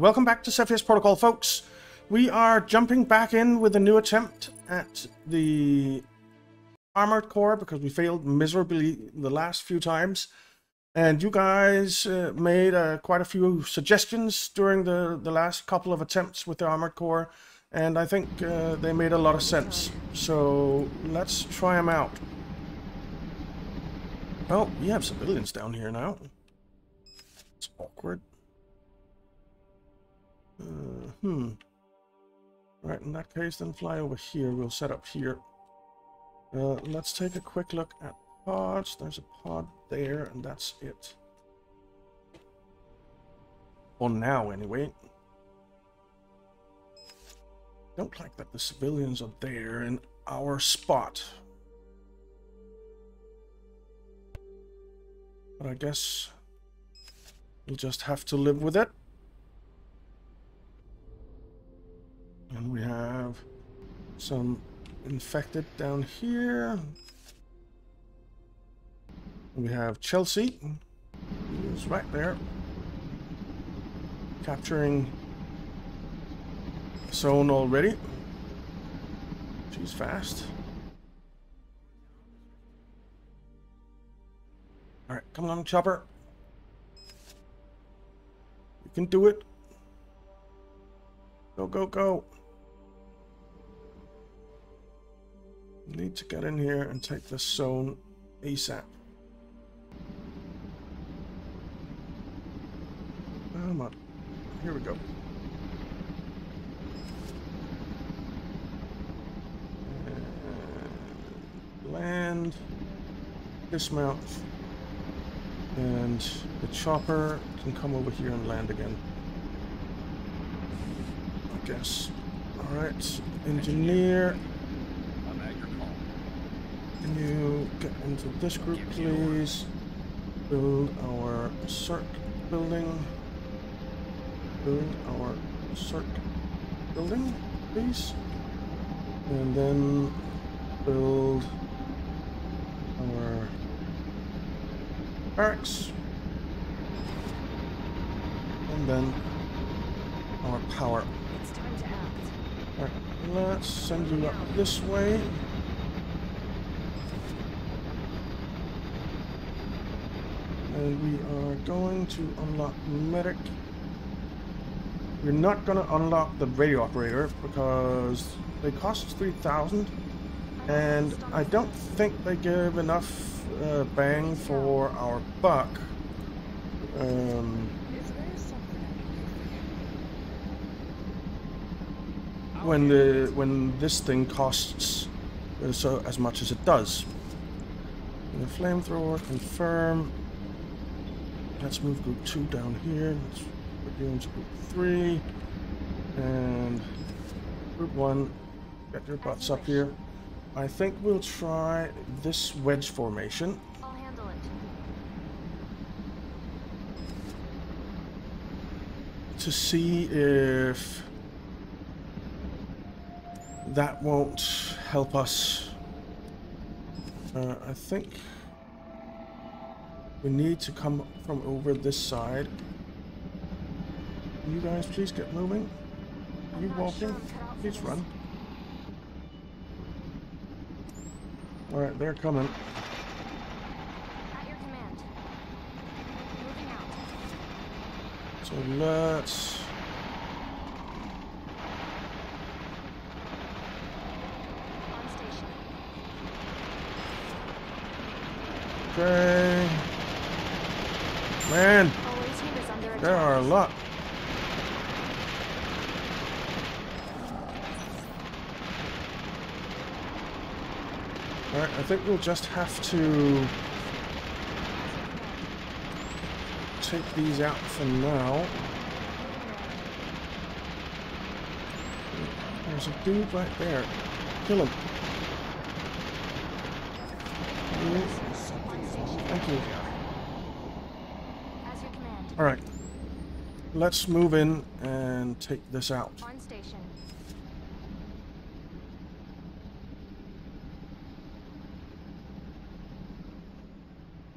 Welcome back to Cepheus Protocol, folks. We are jumping back in with a new attempt at the Armored Corps because we failed miserably the last few times. And you guys made quite a few suggestions during the last couple of attempts with the Armored Corps. And I think they made a lot of sense. So let's try them out. Oh, we have civilians down here now. It's awkward. Right, in that case, then fly over here. We'll set up here. Let's take a quick look at pods. There's a pod there, and that's it. For now, anyway. Don't like that the civilians are there in our spot. But I guess we'll just have to live with it. And we have some infected down here. We have Chelsea, who's right there, capturing zone already. She's fast. All right, come along, chopper. You can do it. Go, go, go. Need to get in here and take this zone ASAP. Come on. Here we go. Land. Dismount. And the chopper can come over here and land again, I guess. Alright. Engineer. Can you get into this group, please? Build our circ building. Build our circ building, please. And then build our barracks. And then our power. It's time to act. All right, let's send you up this way. And we are going to unlock medic. We're not going to unlock the radio operator because they cost 3,000, and I don't think they give enough bang for our buck. When this thing costs so as much as it does. And the flamethrower, confirm. Let's move group 2 down here. Let's put you into group 3. And group 1, get your butts up here. I think we'll try this wedge formation. I'll handle it. To see if that won't help us. I think we need to come from over this side. You guys, please get moving. You walking? Please run. All right, they're coming. At your command. Moving out. So let's on station. Okay. Man, there are a lot. Alright, I think we'll just have to take these out for now. There's a dude right there. Kill him. Thank you. All right, let's move in and take this out. On station.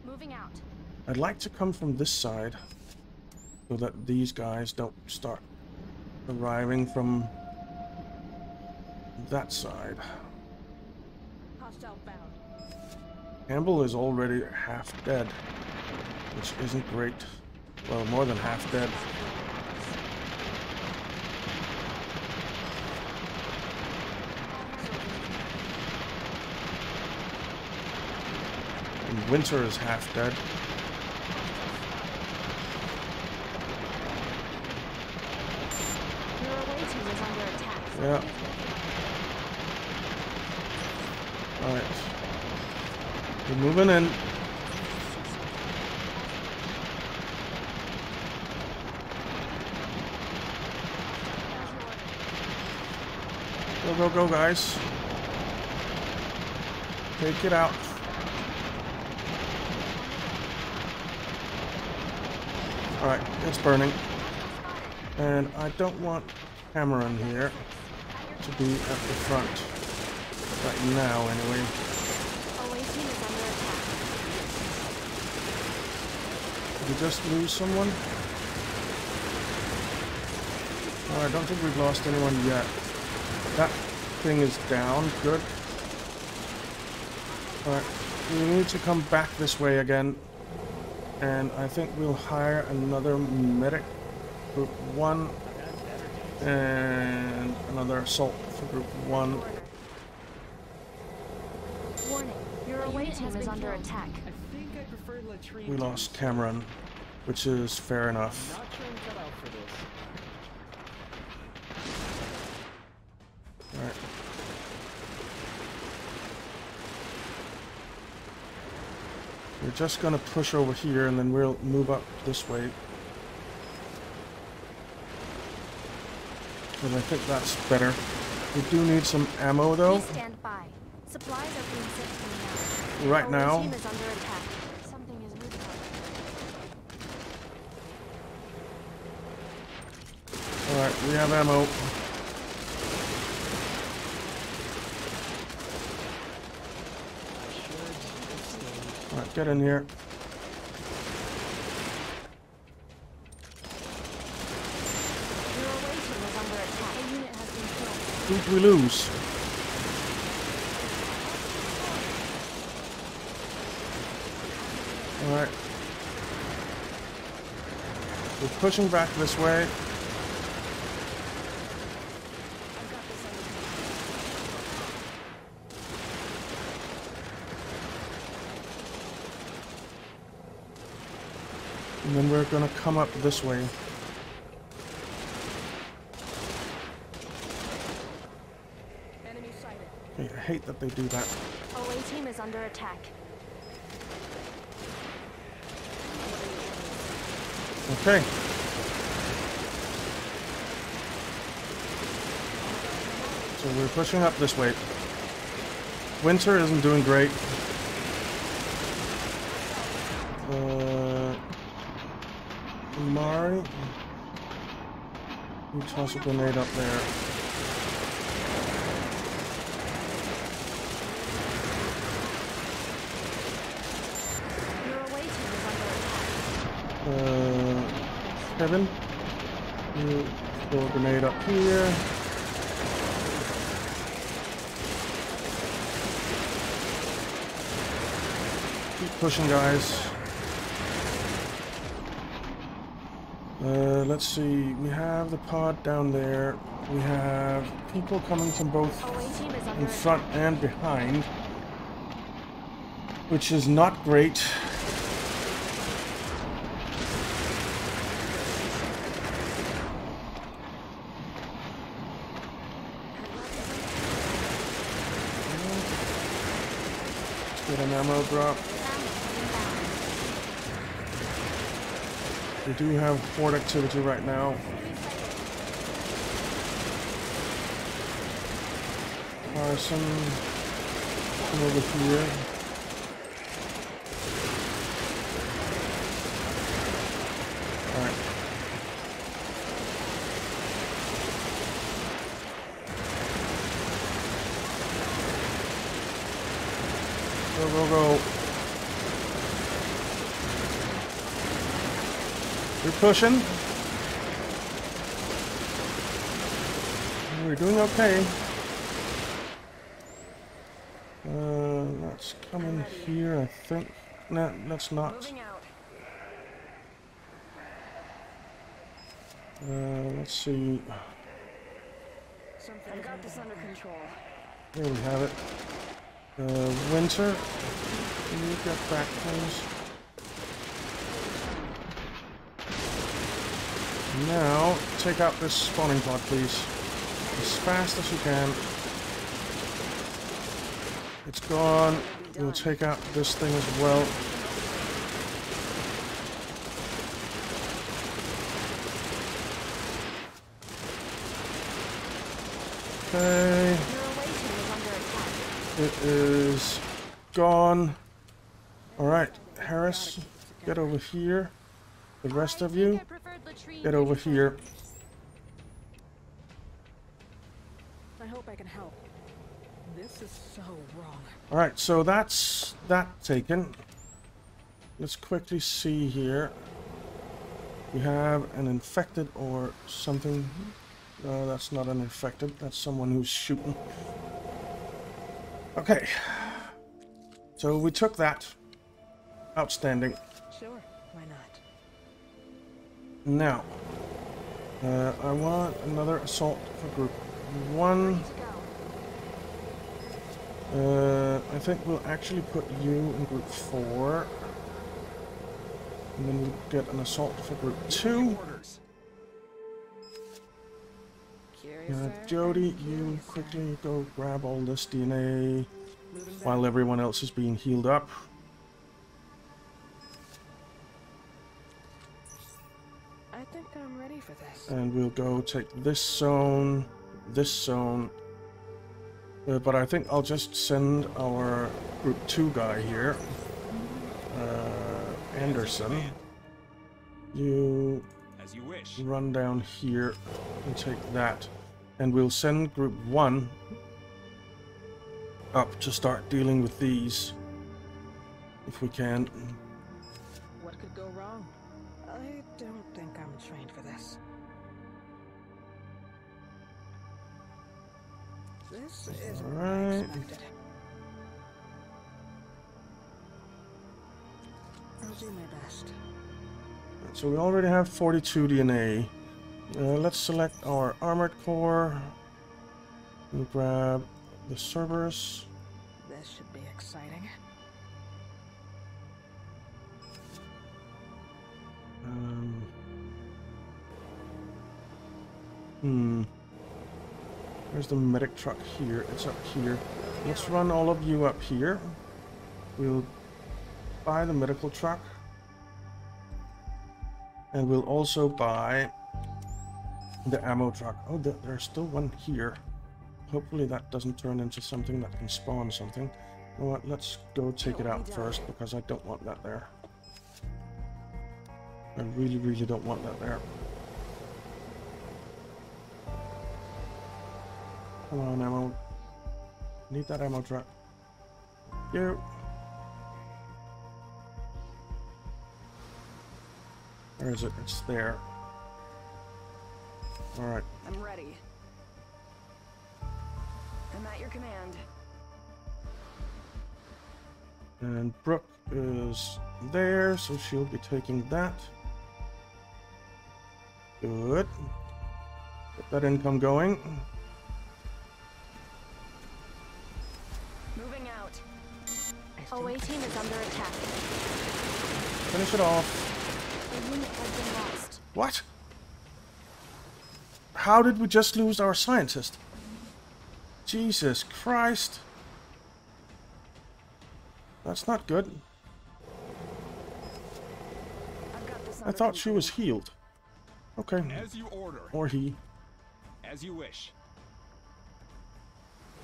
Moving out. I'd like to come from this side so that these guys don't start arriving from that side. Hostile bound. Campbell is already half dead, which isn't great. Well, more than half dead. And Winter is half dead. Yeah. Alright. We're moving in. Go, go, go, guys. Take it out. Alright, it's burning. And I don't want Cameron here to be at the front right now, anyway. Did we just lose someone? Oh, I don't think we've lost anyone yet. That thing is down. Good. Alright, we need to come back this way again, and I think we'll hire another medic. Group 1 and another assault for Group 1. Warning, your away team is under attack. I think I prefer latrine. We lost Cameron, which is fair enough. Alright. We're just gonna push over here and then we'll move up this way. I think that's better. We do need some ammo, though. Stand by. Supplies are being sent to me now. Right now. Our team is under attack. Something is moving on. All right, we have ammo. All right, get in here. Who'd we lose? Alright. We're pushing back this way. And then we're gonna come up this way. I hate that they do that. OA team is under attack. Okay. So we're pushing up this way. Winter isn't doing great. Mari. We toss a grenade up there. Kevin, you throw a grenade up here. Keep pushing, guys. Let's see. We have the pod down there. We have people coming from both in front and behind, which is not great. Ammo drop. We do have horde activity right now. Carson, come over here. Alright. Go, go, go. We're pushing. We're doing okay. Let's come in here, I think. No, let's not. Let's see. I've got this under control. Here we have it. Winter, can you get back, please? Now, take out this spawning pod, please. As fast as you can. It's gone. We'll take out this thing as well. Okay. It is gone. Alright, Harris, get over here. The rest of you, get over here. I hope I can help. This is so wrong. Alright, so that's that taken. Let's quickly see here. We have an infected or something. No, that's not an infected. That's someone who's shooting. Okay. So we took that. Outstanding. Sure, why not? Now, I want another assault for group one. I think we'll actually put you in group 4. And then we'll get an assault for group 2. Jody, you quickly go grab all this DNA while everyone else is being healed up. I think I'm ready for this. And we'll go take this zone. But I think I'll just send our group 2 guy here, Anderson. You run down here and take that. And we'll send group 1 up to start dealing with these, if we can. What could go wrong? I don't think I'm trained for this. This is all right. I'll do my best. So we already have 42 DNA. Let's select our Armored Corps. We'll grab the Cerberus. This should be exciting. Where's the medic truck here? It's up here. Let's run all of you up here. We'll buy the medical truck. And we'll also buy the ammo truck. Oh, there's still one here. Hopefully that doesn't turn into something that can spawn something. You know what? Let's go take it out first because I don't want that there. I really, really don't want that there. Come on, ammo. Need that ammo truck. Yeah. Where is it? It's there. All right. I'm ready. I'm at your command. And Brooke is there, so she'll be taking that. Good. Get that income going. Moving out. OA team is under attack. Finish it off. What? How did we just lose our scientist? Jesus Christ. That's not good. I thought she was healed. Okay. As you order. Or he. As you wish.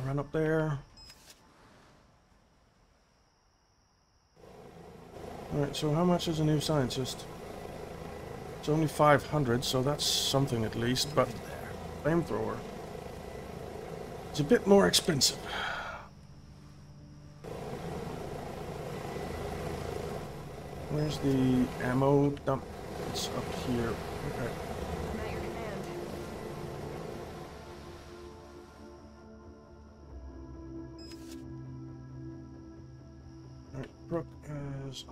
Run up there. Alright, so how much is a new scientist? It's only 500, so that's something at least, but flamethrower. It's a bit more expensive. Where's the ammo dump? It's up here. Okay. is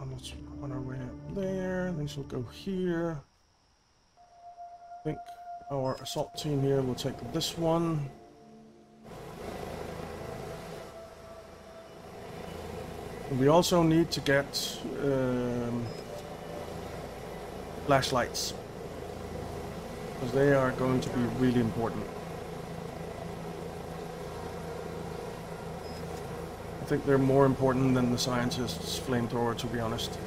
on our way up there. Then she'll go here. I think our assault team here will take this one. And we also need to get flashlights, because they are going to be really important. I think they're more important than the scientist's flamethrower, to be honest.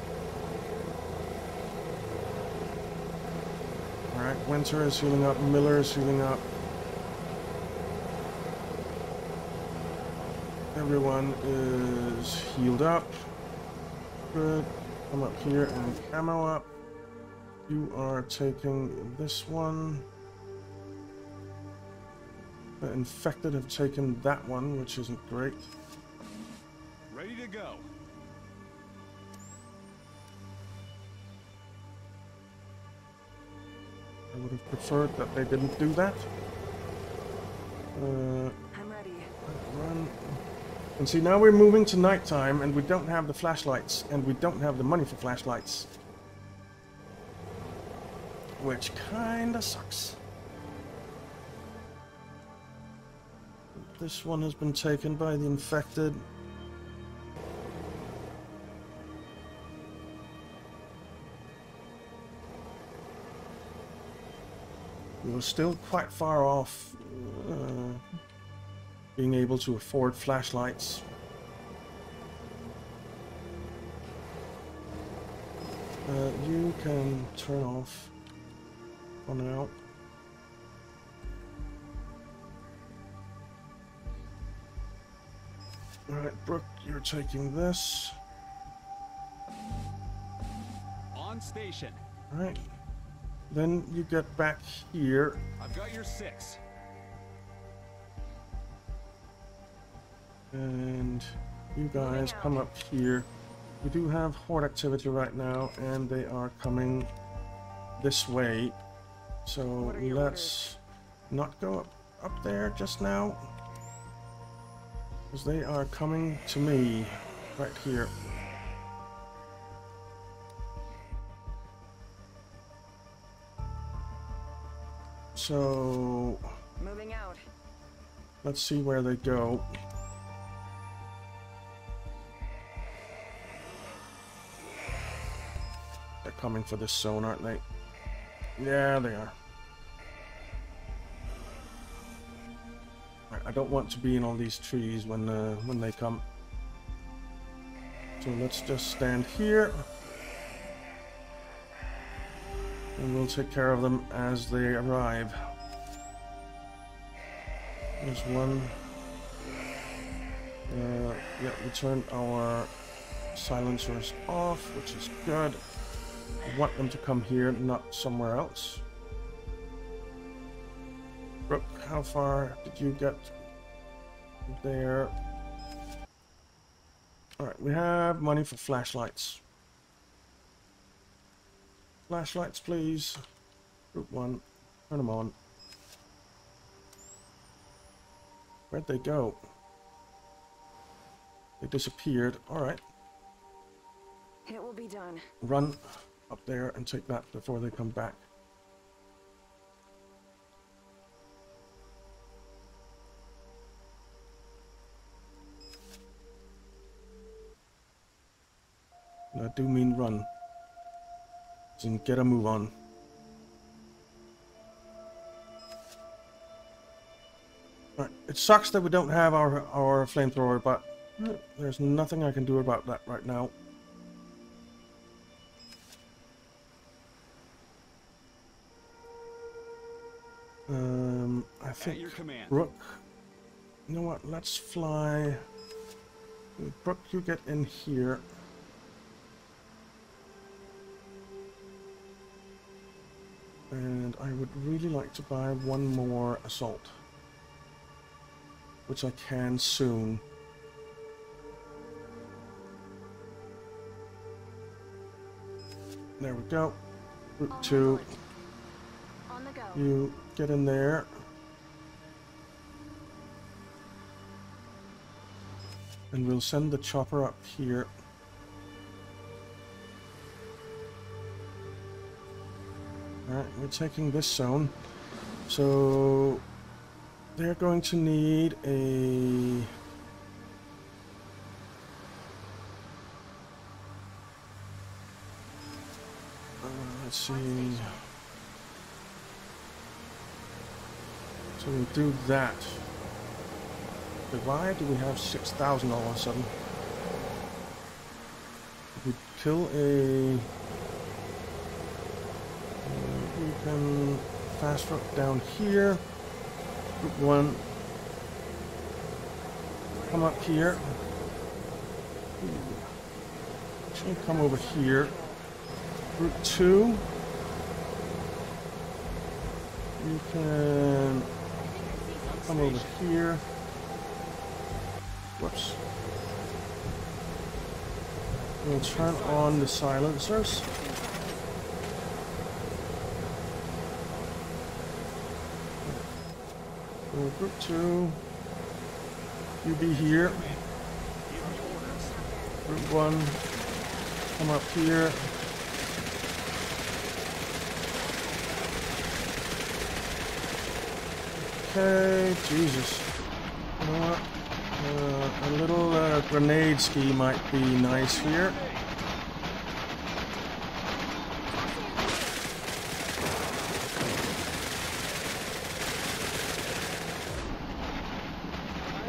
Alright, Winter is healing up, Miller is healing up. Everyone is healed up. Good. Come up here and camo up. You are taking this one. The infected have taken that one, which isn't great. Ready to go. I would have preferred that they didn't do that. I'm ready. Run. And see, now we're moving to nighttime, and we don't have the flashlights, and we don't have the money for flashlights, which kind of sucks. This one has been taken by the infected. We were still quite far off being able to afford flashlights. You can turn off for now. Alright, Brooke, you're taking this. On station. Alright. Then you get back here. I've got your 6. And you guys come up here. We do have horde activity right now, and they are coming this way. So let's not go up there just now, because they are coming to me right here. So moving out. Let's see where they go. They're coming for this zone, aren't they? Yeah, they are. I don't want to be in all these trees when they come. So let's just stand here, and we'll take care of them as they arrive. There's one. Yeah, we turned our silencers off, which is good. I want them to come here, not somewhere else. Brooke, how far did you get there? Alright, we have money for flashlights. Flashlights, please. Group 1, turn them on. Where'd they go? They disappeared. Alright. It will be done. Run up there and take that before they come back. And I do mean run. As in get a move on. Alright, it sucks that we don't have our flamethrower, but there's nothing I can do about that right now. I think Brooke, you know what, let's fly. Brooke, you get in here. And I would really like to buy one more assault, which I can soon. There we go. Group 2. You get in there. And we'll send the chopper up here. Alright, we're taking this zone. So they're going to need a... let's see. So we do that. Why do we have 6,000 all of a sudden? We kill a... we can fast truck down here. Group 1. Come up here. Actually, come over here. Group 2. You can come over here. Whoops. We'll turn on the silencers. Group 2, you be here. Group 1, come up here. Okay, Jesus. You know what? A little grenade ski might be nice here.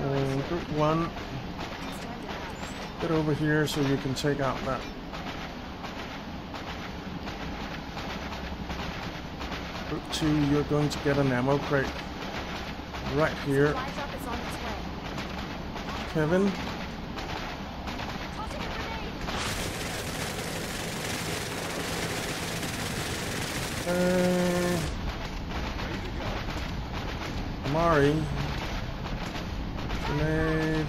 And group 1, get over here so you can take out that. Group 2, you're going to get an ammo crate right here. Kevin. Mari. Grenade.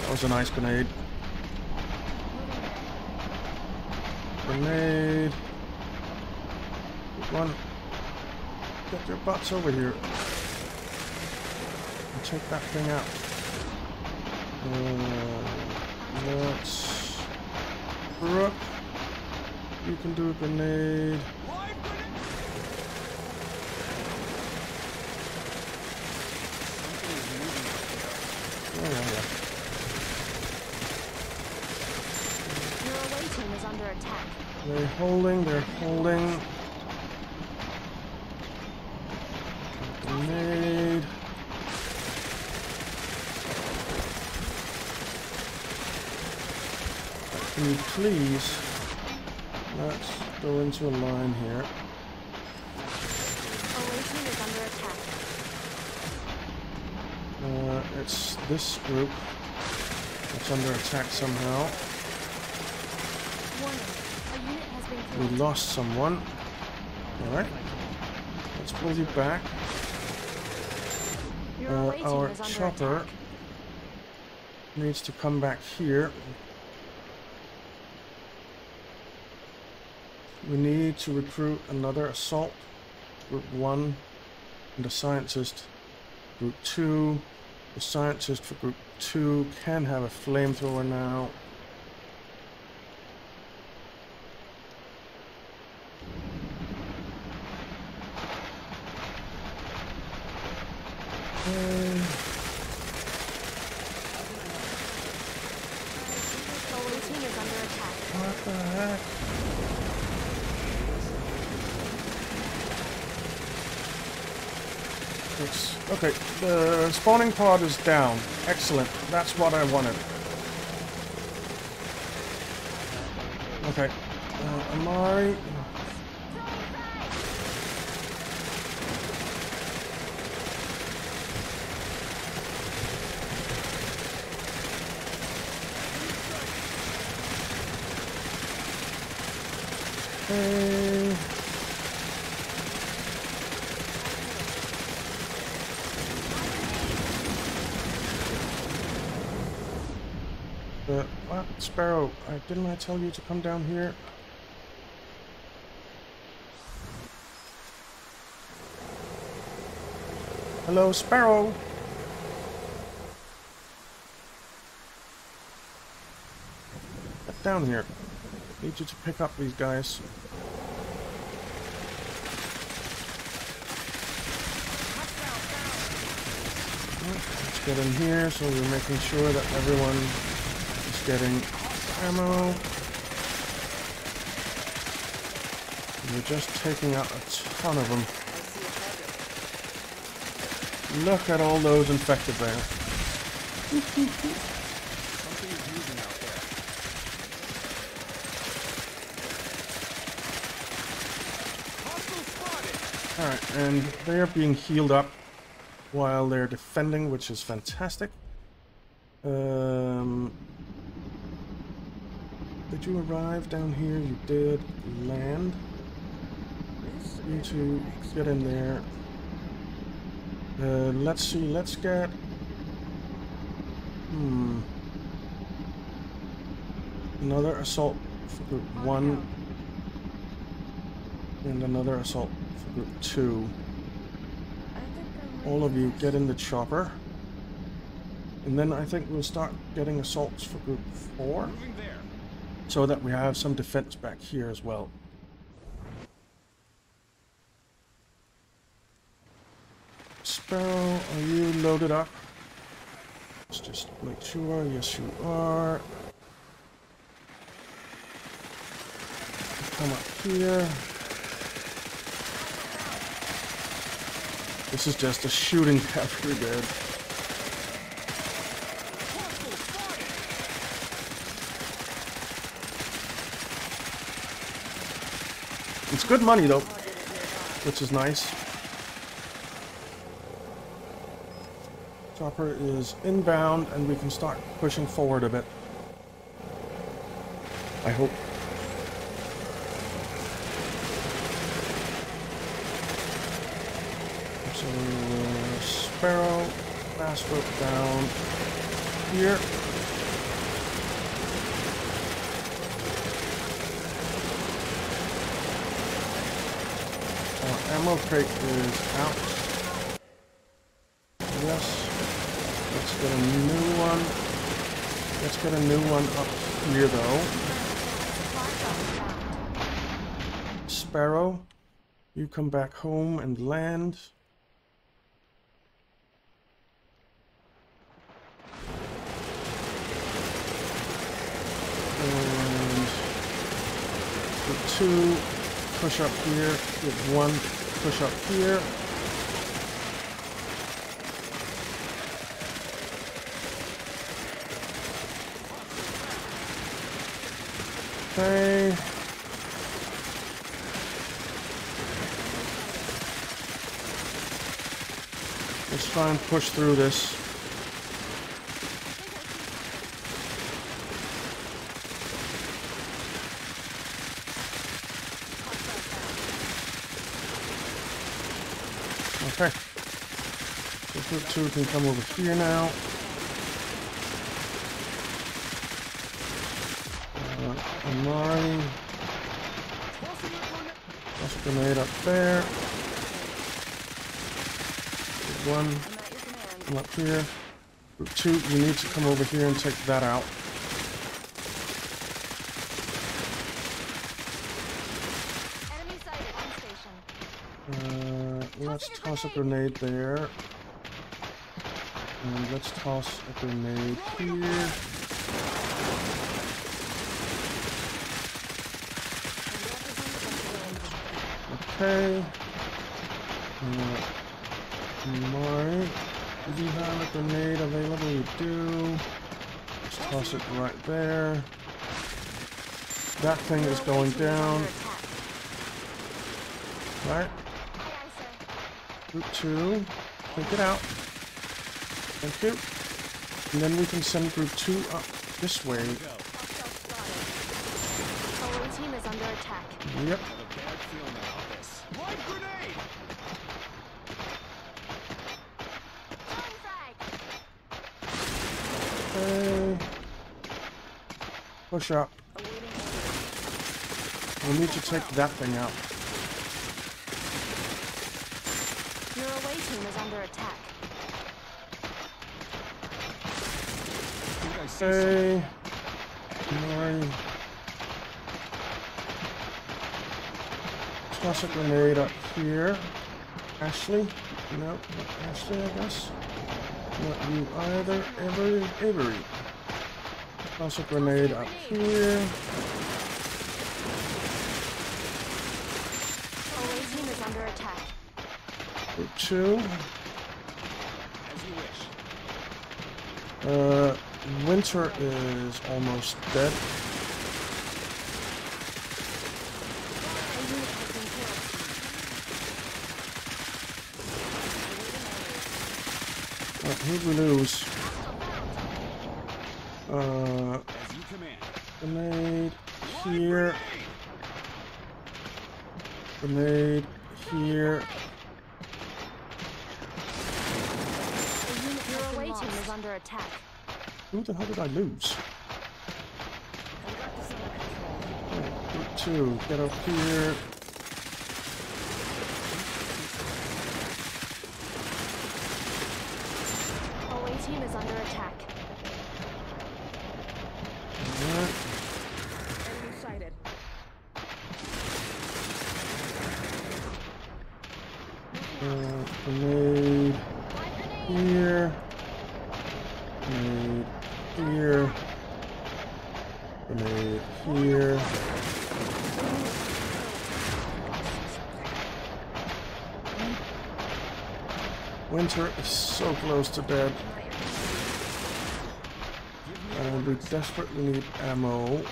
That was a nice grenade. Grenade. Good one. Get your butts over here and check that thing out. Let's Brooke. You can do a grenade. Your away team is under attack. They're holding. They're holding. Grenade. Can you please? Let's go into a line here. It's this group that's under attack somehow. We lost someone. All right. Let's pull you back. Our chopper needs to come back here. We need to recruit another assault. Group 1 and a scientist. Group 2. The scientist for Group 2 can have a flamethrower now. What the heck? It's, okay, the spawning pod is down. Excellent. That's what I wanted. Okay. Amari. What? Sparrow, didn't I tell you to come down here? Hello, Sparrow! down here. I need you to pick up these guys. Let's get in here so we're making sure that everyone is getting ammo. We're just taking out a ton of them. Look at all those infected there. Alright, and they are being healed up while they're defending, which is fantastic. Did you arrive down here? You did land. You two get in there. Let's see, let's get... Another assault for group 1. And another assault for group 2. All of you get in the chopper. And then I think we'll start getting assaults for group 4. So that we have some defense back here as well. Sparrow, are you loaded up? Let's just make sure. Yes, you are. Come up here. This is just a shooting path brigade. It's good money though, which is nice. Chopper is inbound and we can start pushing forward a bit. I hope. So, Sparrow, fast rope down here. Our ammo crate is out. Yes. Let's get a new one. Let's get a new one up here, though. Sparrow, you come back home and land. Two, push up here, with one, push up here. Okay. Let's try and push through this. Okay, so group 2 can come over here now. Amari. Toss a grenade up there. One, come up here. Group 2, you need to come over here and take that out. Let's toss a grenade there. And let's toss a grenade here. Okay. Mari, do you have a grenade available? You do. Let's toss it right there. That thing is going down. Right? Group 2, take it out. Thank you. And then we can send group 2 up this way. Our team is under attack. Yep. Okay. Push up. We need to take that thing out. Is under attack. Okay. Classic grenade up here. Ashley? No, not Ashley, I guess. Not you either. Avery. Classic grenade up here. Under attack. Group 2. As you wish. Winter is almost dead. Who'd we lose? Grenade here. Grenade here. Your away team is under attack. Who the hell did I lose? Group 2, get up here. Away team is under attack. Alright. Enemy sighted. Grenade here. Grenade here. Grenade here. Winter is so close to dead. And we desperately need ammo.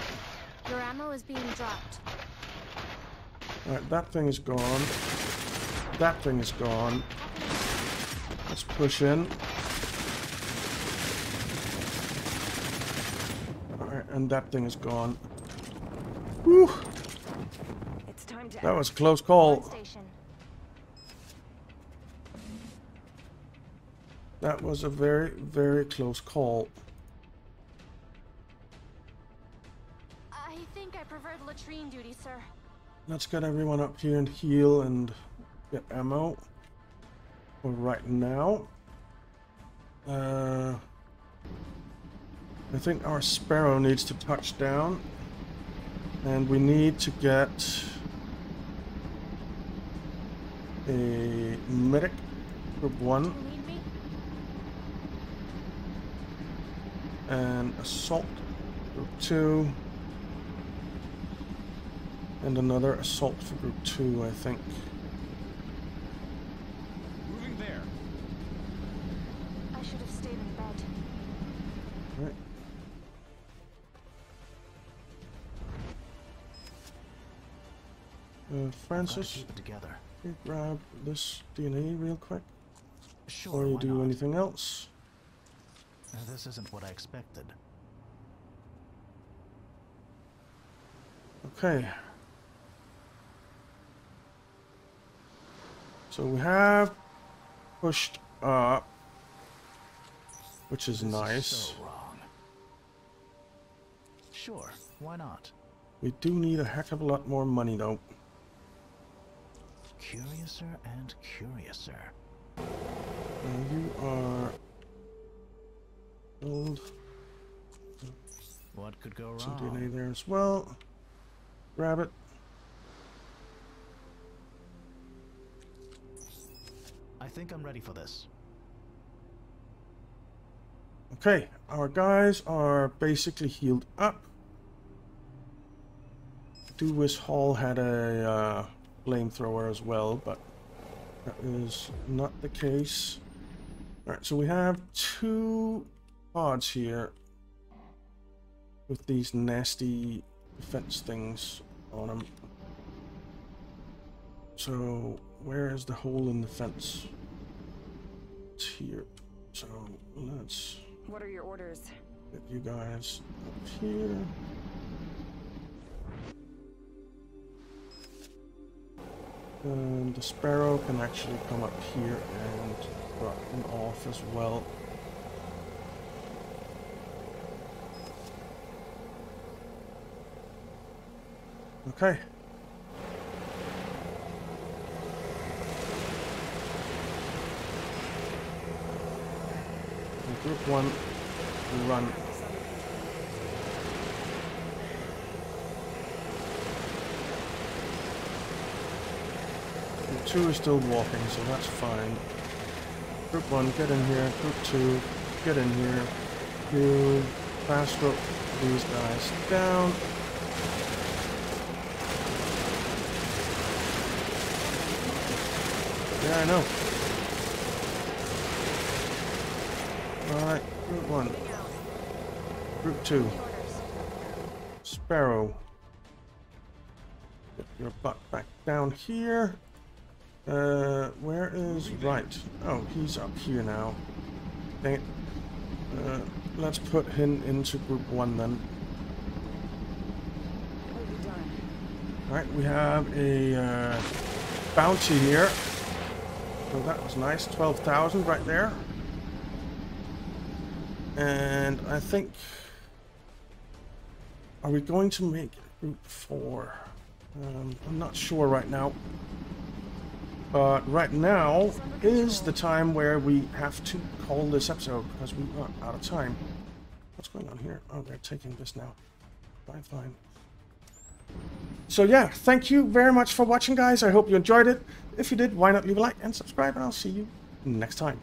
Your ammo is being dropped. Alright, that thing is gone. That thing is gone. Let's push in. Alright, and that thing is gone. Whew. It's time to that was a close call. That was a very, very close call. I think I preferred latrine duty, sir. Let's get everyone up here and heal and get ammo for right now. I think our Sparrow needs to touch down, and we need to get a medic, group 1, an assault, group 2, and another assault for group 2, I think. Francis, you grab this DNA real quick before you do anything else. Now, this isn't what I expected. Okay. So we have pushed up, which is nice. So wrong. Sure, why not? We do need a heck of a lot more money though. Curiouser and curiouser. You are old. What could go wrong? Some DNA there as well. Grab it. I think I'm ready for this. Okay, our guys are basically healed up. I do wish Hall had a flamethrower as well, but that is not the case. Alright, so we have 2 pods here with these nasty defense things on them. So where is the hole in the fence? It's here. So let's... What are your orders? Get you guys up here. And the Sparrow can actually come up here and drop them off as well. Okay. And group 1, run. Group 2 is still walking, so that's fine. Group 1, get in here. Group 2, get in here. You fast rope these guys down. Yeah, I know. Alright, Group 1. Group 2. Sparrow. Get your butt back down here. Where is Wright? Oh, he's up here now. Dang it. Let's put him into Group 1 then. Alright, we have a bounty here. So that was nice. 12,000 right there. And I think... Are we going to make Group 4? I'm not sure right now. But right now is the time where we have to call this episode because we are out of time. What's going on here? Oh, they're taking this now. Fine, fine. So yeah, thank you very much for watching, guys. I hope you enjoyed it. If you did, why not leave a like and subscribe, and I'll see you next time.